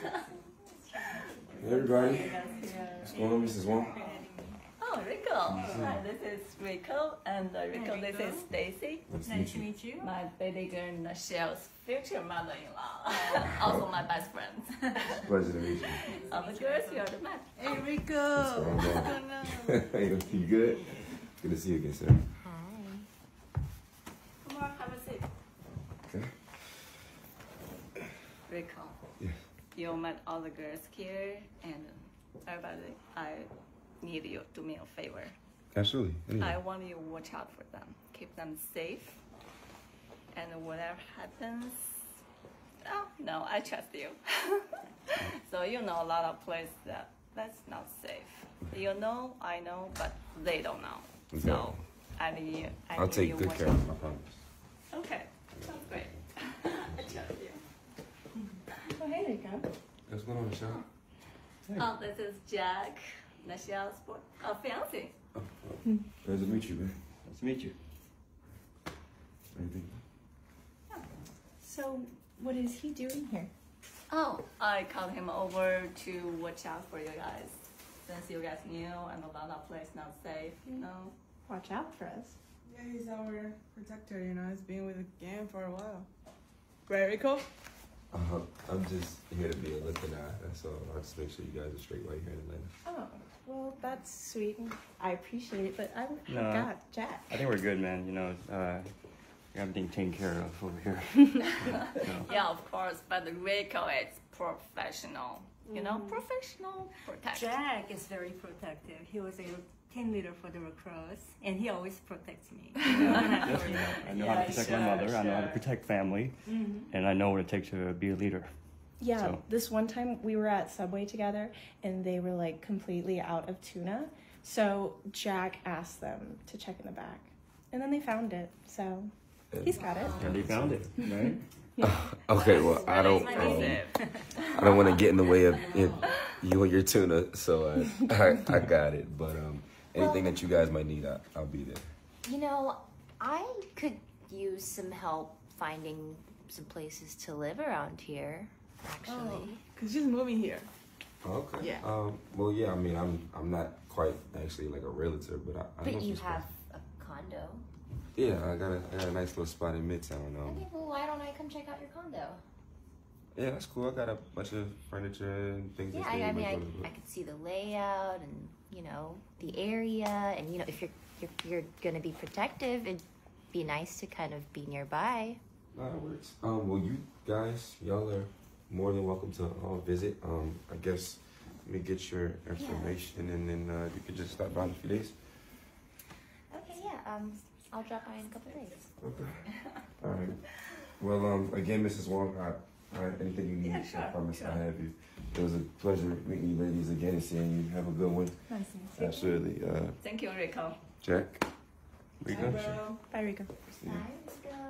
Hey everybody, what's going on, Mrs. Wong? Oh, Rico. Hi, this is Rico, and Rico, hi, Rico. This is Stacy. Nice to meet you. My baby girl Michelle's future mother-in-law, also my best friend. It's a pleasure to meet you. All the girls, you're the best. Hey Rico, what's going on? You good? Good to see you again, sir. Hi. Come on, have a seat. Okay. Rico. Yeah. You met all the girls here, and everybody, I need you to do me a favor. Absolutely. Anyway. I want you to watch out for them, keep them safe, and whatever happens, oh no, I trust you. So you know a lot of places that's not safe. You know, I know, but they don't know. Okay. So I need you. I'll take good care of my promise. Okay, sounds great. I trust you. Oh, hey, Rico. What's going on, Michelle? Hey. Oh, this is Jack, Michelle's fiancé. Oh, nice to meet you, man. Nice to meet you. Anything? Yeah. So, what is he doing here? Oh, I called him over to watch out for you guys. Since you guys new and a lot of places not safe, you know. Watch out for us. Yeah, he's our protector, you know. He's been with the gang for a while. Right, Rico? I'm just here to be a looking eye, that's all. I'll just make sure you guys are straight while you're here in Atlanta. Oh, well, that's sweet. I appreciate it, but I got Jack. I think we're good, man. You know, everything taken care of over here. Yeah, of course, but Rico is professional. You know, professional protector. Jack is very protective. He was a team leader for the recruits, and he always protects me. Yeah, I know how to protect my mother, I know how to protect family, and I know what it takes to be a leader. Yeah, so this one time we were at Subway together, and they were like completely out of tuna, so Jack asked them to check in the back, and then they found it, so he's got it. And they found it, right? Okay, well, I don't want to get in the way of you and your tuna, so I got it. But anything that you guys might need, I'll be there. You know, I could use some help finding some places to live around here, actually. Because she's moving here. Okay. Yeah. Well, yeah. I mean, I'm not quite actually like a realtor, but I. But you have a condo. Yeah, I got a nice little spot in Midtown. Okay, well, why don't I come check out your condo? Yeah, that's cool. I got a bunch of furniture and things. Yeah, I mean, I could see the layout and, you know, the area. And, you know, if you're going to be protective, it'd be nice to kind of be nearby. No, it works. Well, you guys, y'all are more than welcome to all visit. I guess let me get your information, and then you could just stop by in a few days. Okay, yeah. I'll drop by in a couple days. Okay. All right. Well, again, Mrs. Wong, anything you need, I promise I have you. It was a pleasure meeting you ladies again and seeing you. Have a good one. Nice to meet you. Absolutely. Thank you, Rico. Jack. Rico. Bye, Rico. Bye, Rico.